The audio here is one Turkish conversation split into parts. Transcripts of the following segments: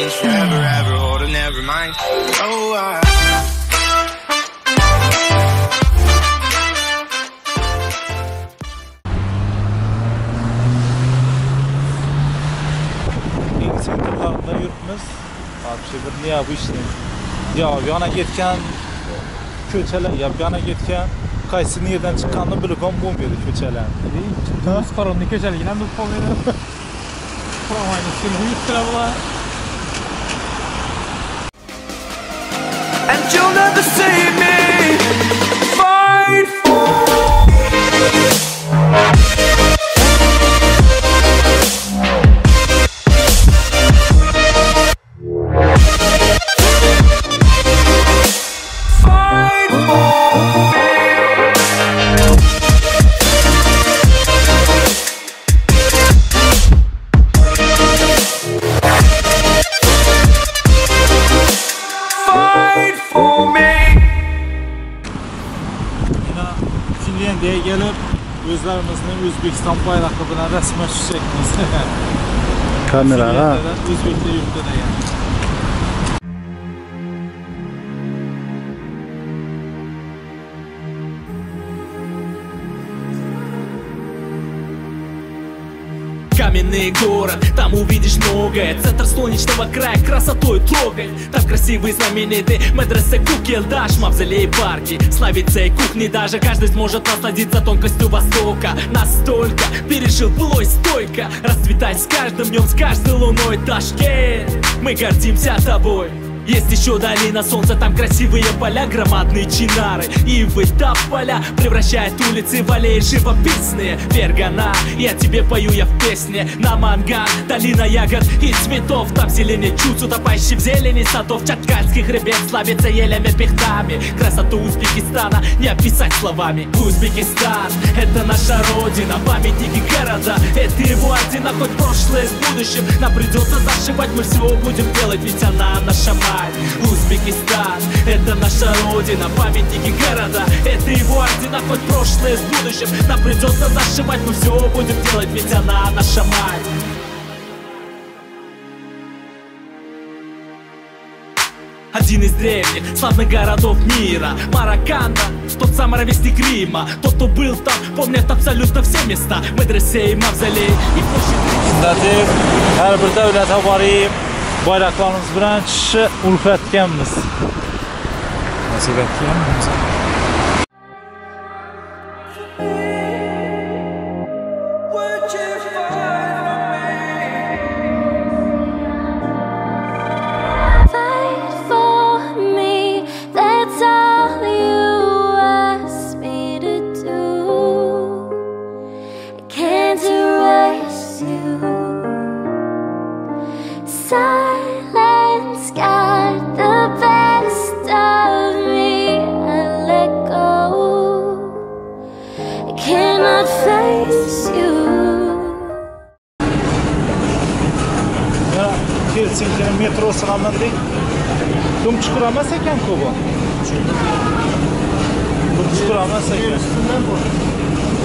means forever, ever, hold on, never mind. Oh, İngilizce'de halında yurtmuz, Abşehir'de yapıştı. Ya bir yana gitken, köçeler, ya bir yana gitken, qaysi yerdan chiqqanini bilib ham bo'lmaydi ko'chalar. Biz Qoronni ko'chaligini ham bilib qolmaydi. Qoronni seni yuttiradilar. And you'll never see me fight for. O'zbekiston bayrog'i bilan rasman tushakmiz. Kameraga o'zbekcha yurtida ekan. Каменный город, там увидишь многое. Центр солнечного края красотой трогает. Там красивые знаменитые медресе, Кукилдаш, мавзолеи, парки, славицы и кухни. Даже каждый сможет насладиться тонкостью Востока. Настолько пережил былой стойко. Расцветать с каждым днем, с каждой луной. Ташкент, мы гордимся тобой. Есть еще долина солнца, там красивые поля, громадные чинары, ивы, тополя превращает улицы в аллеи живописные. Фергана, я тебе пою я в песне. На Манган, долина ягод и цветов, там зеленый чуц, утопающий в зелени садов. Чаткальский хребет славится елями, пихтами. Красоту Узбекистана не описать словами. Узбекистан, это наша родина, памятники города, это его ордена. Хоть прошлое с будущим нам придется зашивать, мы всего будем делать, ведь она наша мать. Узбекистан, это наша родина, памятники города, это его ордена, хоть прошлое с будущим нам придется зашивать, мы все будем делать, ведь она наша мать. Один из древних славных городов мира, Маракана, тот самый ровесник Рима. Тот, кто был там, помнят абсолютно все места, медресе и мавзолей и площади. Bayraklarımız bilan tushib ulfatganmiz. Nasib etganmiz.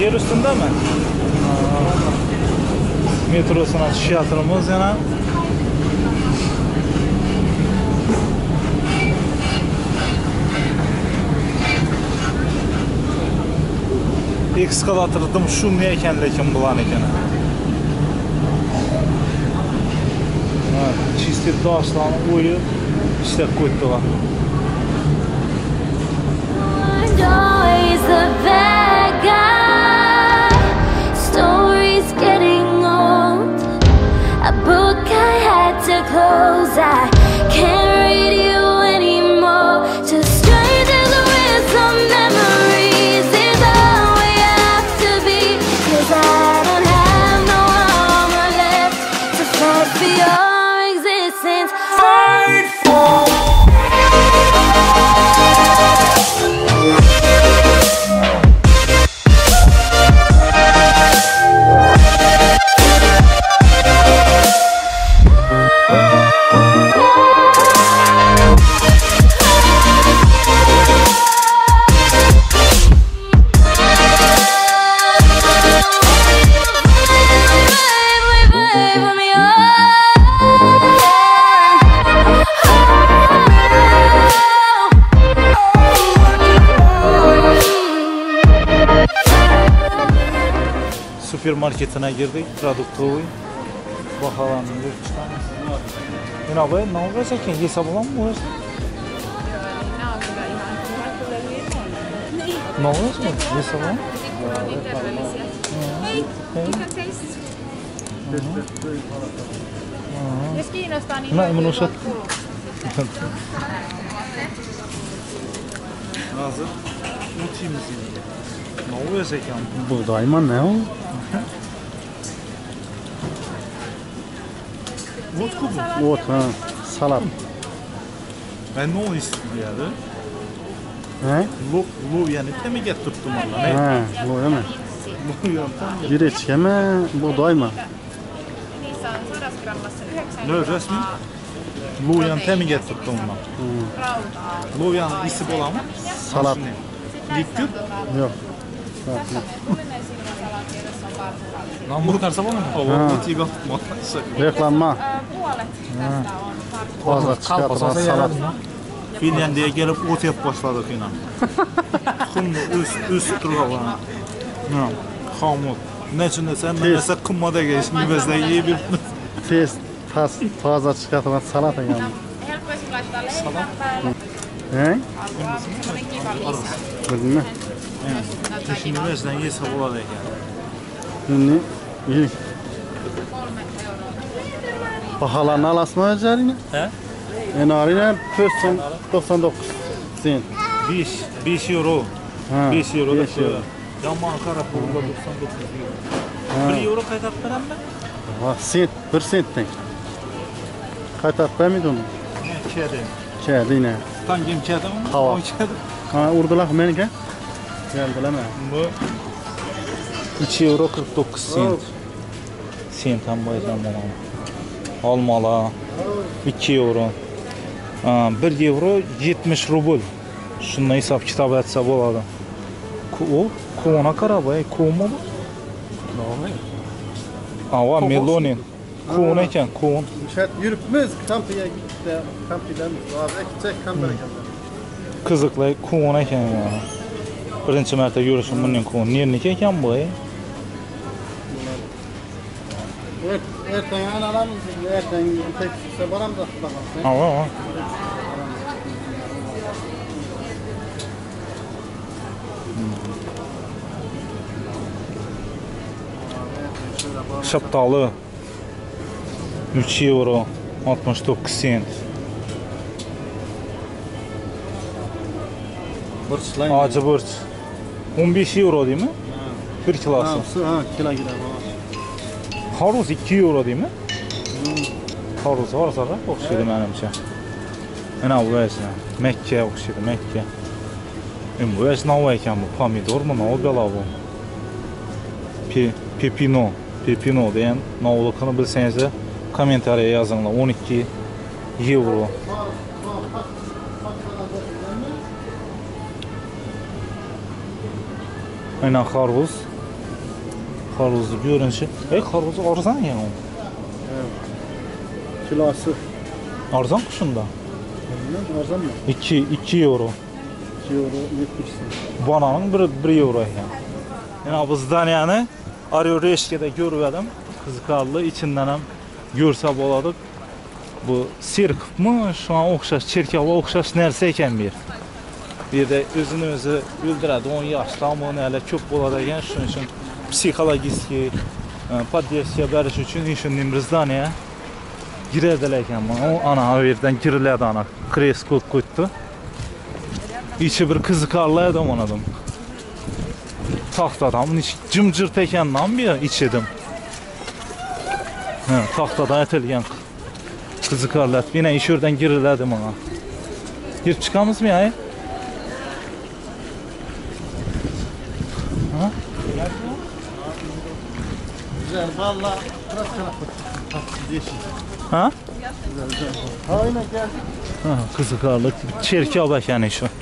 Yer üstünde mi? Metrosuna şiyatırımız yana. Ekskalatırdım şu neyken lekin bulan ekene. Çizdi daştan uyu işte koydular. Close, I can't read you anymore. Just strangers with some memories is all we have to be. 'Cause I don't have no armor left to fight for your existence. Fight for. Tür marketine girdik, produktuyu. Bakalım bir iki tane. Merhaba, ne yapacaksın? Hesabıma mı uğraşın? Ne uğraşın? Hesabıma mı? Ne uğraşın? Nasıl? Ne oluyor zekam? Buğdayman ne o? Ot kubu. Ot ha. Salam. Ben ne onu istedim ya da? He? Lo yani temi getirttim onunla. He. Lo yeme. Lo yeme. Gireç yeme. Buğdayman. Ne resmi? Lo yani temi getirttim onunla. Lo yani isim olan mı? Salam. Dikkat? Yok. Hamburger sabah mı? Hamburger sabah. Reklamma. Fazla çıkartılan salat. Finlandiya'ya gelip ot yap başladık inan. Kumlu üst turgavana. Hamut. Ne için de sen mesela kummada geçti. Müvezdeyi yiyebilirdin. Tez, fazla çıkartılan salat inan. Salat? He? Bilmem. Şimdi müvezden yiyse buladık yani. Şimdi yiyelim. Pahalarını alasın mı özelliğine? He? Enariyle 99 sen. 5 euro. 5 euro da şöyle. Yama Ankara Polu'da 99 euro. 1 euro kayıt atmeden mi? Sent, 1 sentten. Kayıt atmaya mıydı onu? Kedi. Kedi ne? Tangim kedi mi? Hava. Ha, urdular beni gel. Gel bileme. Bu? 3 euro 49 sent. Sent Azerbaycan'dan almalı. 2 euro. 1 euro 70 rubl. Şundan hesap kitabı etse boladı. O kovana karabay, kovun mu bu? Ava melonin. Kovun eken, kovun. Yürüpümüz kampiye gitti. Kampiden ağzına gidecek, kampere geldi. Kızıklay kovun eken yani. Birinci mərtə görürsün bunun kovun. Nirniki eken bu? Ertəngən aramızdır, ertəngən tek süsə baram da tutaqasın. Ava. Şaptalı 3 euro 69 sent. Acı bırç. 15 euro değil mi? Bir kilası. Ha, kila gider. Haruz 2 euro değil mi? Haruz haruzlara okşuydu benimce. Ana bu yaşına. Mekke'ye okşuydu, Mekke. Bu yaşına o iken bu pomidor mu? Ne o bela bu? Pepino. Pepino diyen ne olukunu bilseniz de komentariye yazınla 12 euro. Aynen karpuz. Karpuzlu görünüşü. Karpuzu arzan ya o. Evet. Kilası. Arzan kuşunda. Bilmem arzan mı? 2 euro. 2 euro 70. Bananın 1 euro yani. Yani bizden yani arıyor reşkede görüyordum. Kızıkarlı içinden hem görse boladık. Bu sirk mı? Şu an okşaş, çirkavla okşaş nerseyken bir. Bir de özünü özü öldürədi, 10 yaşlı, ama onu hələ köp olacaq. Şunun üçün psixologiki, podiyasiya bəriş üçün işin Nimrizdaniyə girərdələyəkən bana. O ana yerdən girilədi ana, kreskot qoydu. İçi bir kızıkarlaydım onadım. Taxtadan, cımcır təkəndən bir içidim. Taxtadan ətəlgən kızıkarlaydı. Yenə iş yerdən girilədim ona. Girib çıxamız mı ya? Güzel valla. Ha? Güzel. Aynen geldik. Kızıkarlık. Çerkabak yani şu.